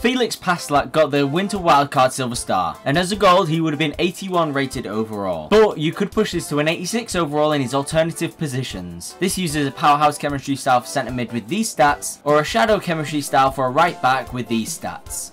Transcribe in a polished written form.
Felix Passlack got the Winter Wildcard Silver Star, and as a gold he would have been 81 rated overall, but you could push this to an 86 overall in his alternative positions. This uses a powerhouse chemistry style for centre mid with these stats, or a shadow chemistry style for a right back with these stats.